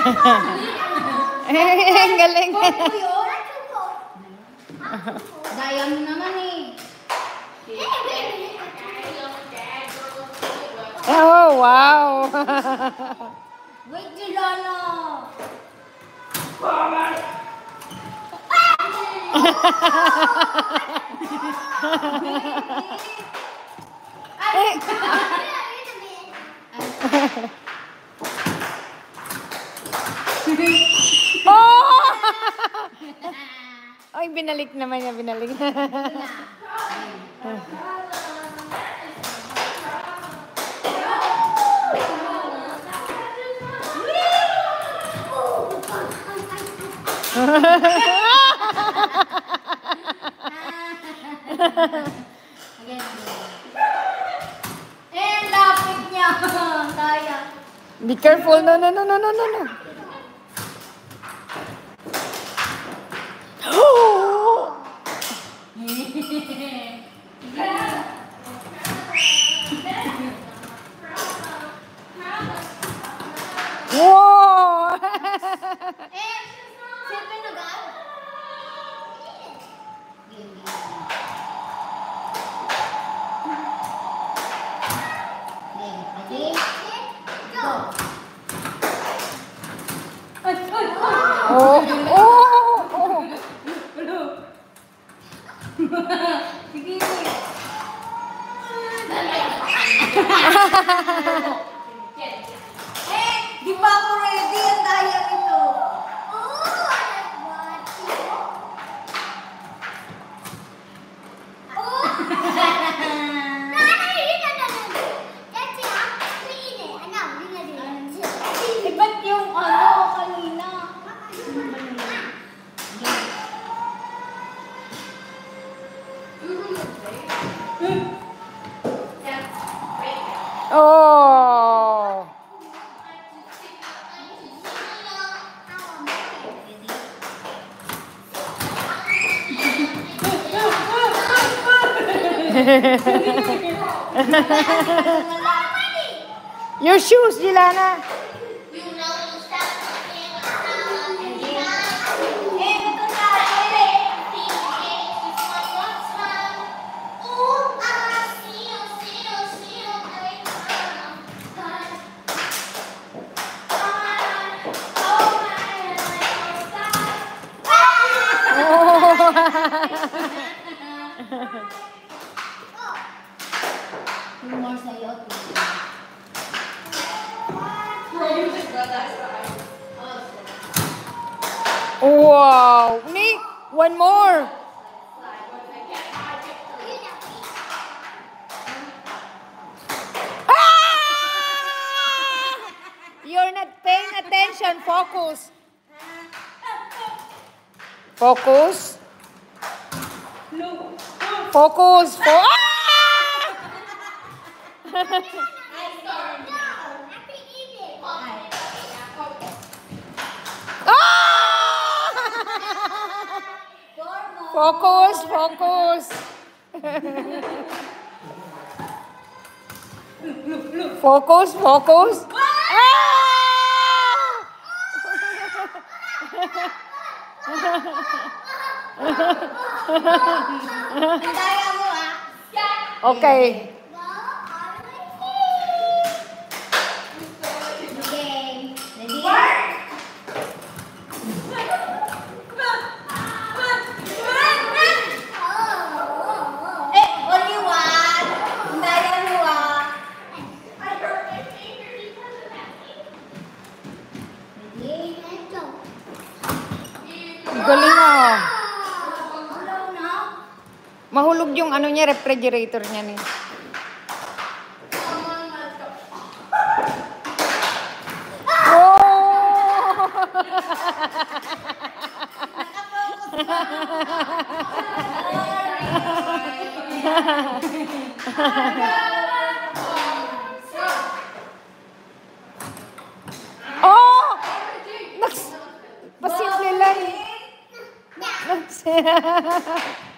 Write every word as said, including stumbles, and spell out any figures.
Ang galing. Daya mo naman eh. Oh, wow. Wait, Jilana. Oh! Ay, binalik naman niya, binalik. Eh, lapit niya. Kaya. Be careful. No, no, no, no, no, no. Whoa! Oh, oh, oh, oh. Eh, di pa ako ready ang daya ito. Oh. Your shoes, Jilana. Two more sa'yo. Wow! Me? One more! Ah! You're not paying attention. Focus. Focus. Focus. Fo ah! Ah! Focus, focus. Focus, focus. Okay. Galing ah. Mahulog yung ano niya, refrigerator niya ni. Oh! Oh! Pasimple lang. Hahaha.